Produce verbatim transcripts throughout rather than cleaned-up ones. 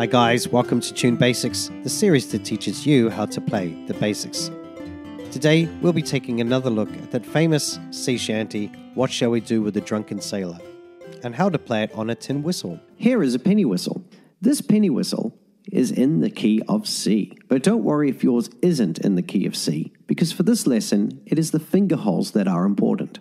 Hi guys, welcome to Tune Basics, the series that teaches you how to play the basics. Today we'll be taking another look at that famous sea shanty, What Shall We Do with the Drunken Sailor, and how to play it on a tin whistle. Here is a penny whistle. This penny whistle is in the key of C, but don't worry if yours isn't in the key of C, because for this lesson it is the finger holes that are important.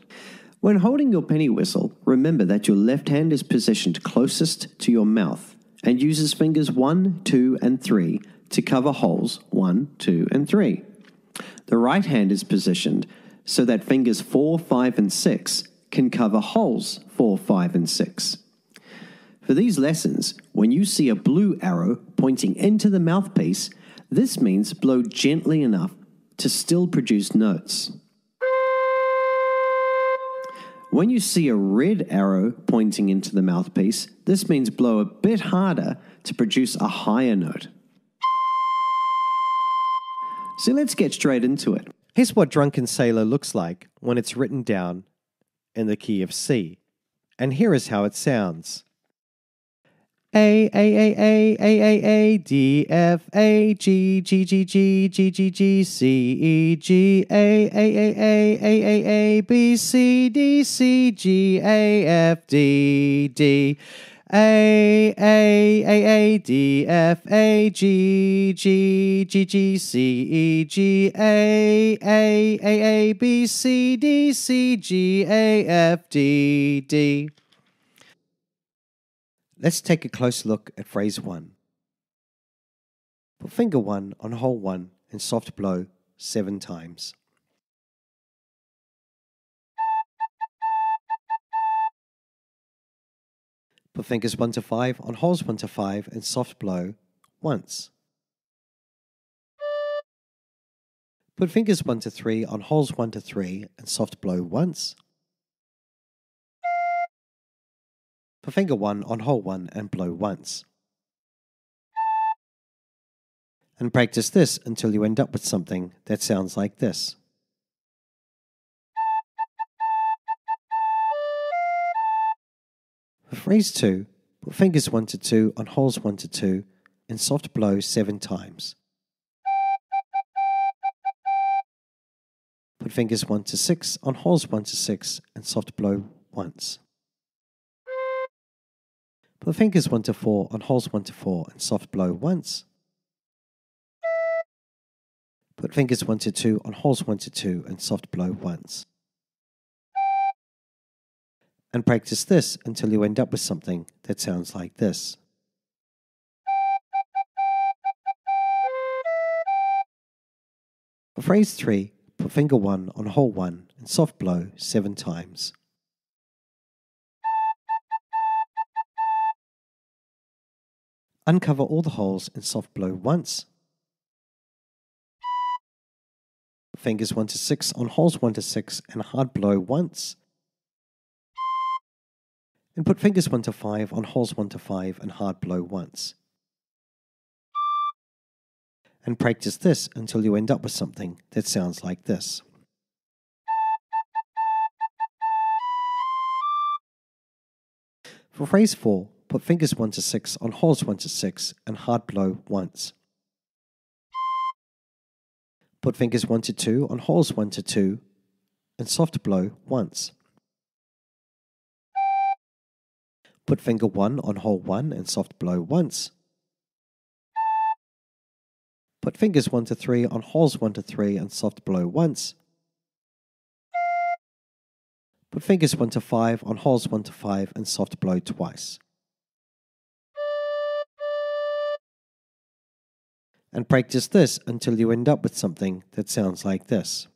When holding your penny whistle, remember that your left hand is positioned closest to your mouth and uses fingers one, two, and three to cover holes one, two, and three. The right hand is positioned so that fingers four, five, and six can cover holes four, five, and six. For these lessons, when you see a blue arrow pointing into the mouthpiece, this means blow gently enough to still produce notes. When you see a red arrow pointing into the mouthpiece, this means blow a bit harder to produce a higher note. So let's get straight into it. Here's what Drunken Sailor looks like when it's written down in the key of C. And here is how it sounds. A, A, A, A, A, A, A, D, F, A, G, G, G, G, G, G, G, C, E, G, A, A, A, A, A, A, A, B, C, D, C, G, A, F, D, D, A, A, A, A, D, F, A, G, G, G, G, C, E, G, A, A, A, A, B, C, D, C, G, A, F, D, D. Let's take a close look at phrase one. Put finger one on hole one and soft blow seven times. Put fingers one to five on holes one to five and soft blow once. Put fingers one to three on holes one to three and soft blow once. Put finger one on hole one and blow once. And practice this until you end up with something that sounds like this. For phrase two, put fingers one to two on holes one to two and soft blow seven times. Put fingers one to six on holes one to six and soft blow once. Put fingers one to four on holes one to four and soft blow once. Put fingers one to two on holes one to two and soft blow once. And practice this until you end up with something that sounds like this. For phrase three, put finger one on hole one and soft blow seven times. Uncover all the holes and soft blow once. Fingers one to six on holes one to six and hard blow once. And put fingers one to five on holes one to five and hard blow once. And practice this until you end up with something that sounds like this. For phrase four, put fingers one to six on holes one to six and hard blow once. Put fingers one to two on holes one to two and soft blow once. Put finger one on hole one and soft blow once. Put fingers one to three on holes one to three and soft blow once. Put fingers one to five on holes one to five and soft blow twice. And practice this until you end up with something that sounds like this.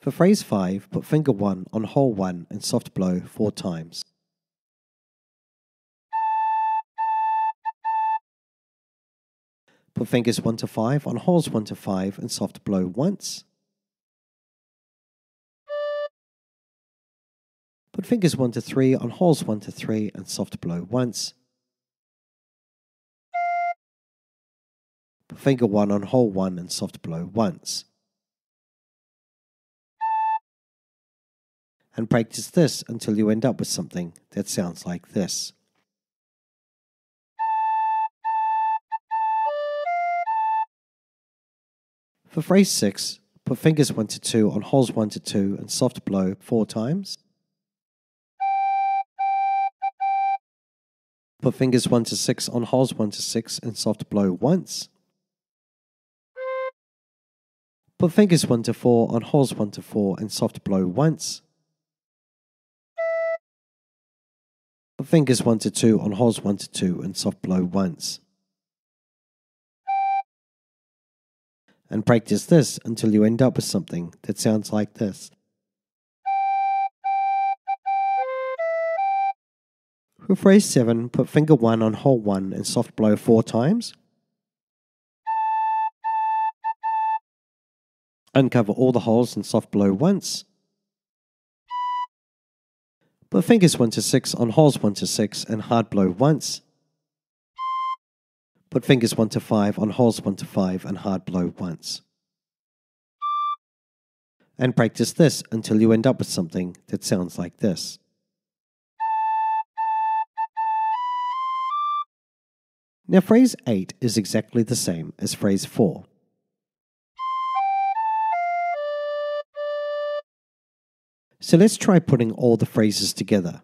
For phrase five, put finger one on hole one and soft blow four times. Put fingers one to five on holes one to five and soft blow once. Put fingers one to three on holes one to three and soft blow once. Put finger one on hole one and soft blow once. and practice this until you end up with something that sounds like this. For phrase six, put fingers one to two on holes one to two and soft blow four times. Put fingers one to six on holes one to six and soft blow once. Put fingers one to four on holes one to four and soft blow once. Put fingers one to two on holes one to two and soft blow once. And practice this until you end up with something that sounds like this. For phrase seven, put finger one on hole one and soft blow four times. Uncover all the holes and soft blow once. Put fingers one to six on holes one to six and hard blow once. Put fingers one to five on holes one to five and hard blow once. And practice this until you end up with something that sounds like this. Now phrase eight is exactly the same as phrase four. So let's try putting all the phrases together.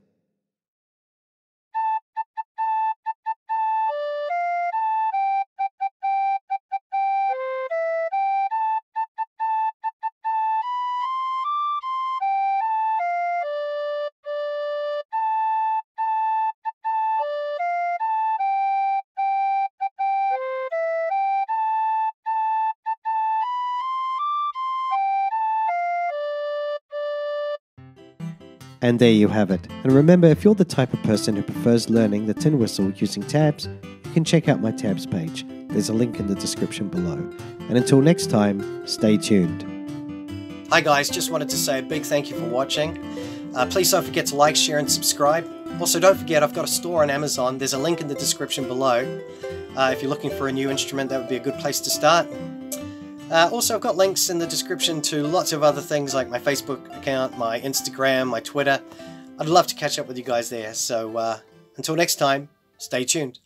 And there you have it. And remember, if you're the type of person who prefers learning the tin whistle using tabs, you can check out my tabs page. There's a link in the description below. And until next time, stay tuned. Hi guys, just wanted to say a big thank you for watching. Uh, please don't forget to like, share and subscribe. Also, don't forget I've got a store on Amazon. There's a link in the description below. Uh, if you're looking for a new instrument, that would be a good place to start. Uh, also, I've got links in the description to lots of other things like my Facebook account, my Instagram, my Twitter. I'd love to catch up with you guys there. So uh, until next time, stay tuned.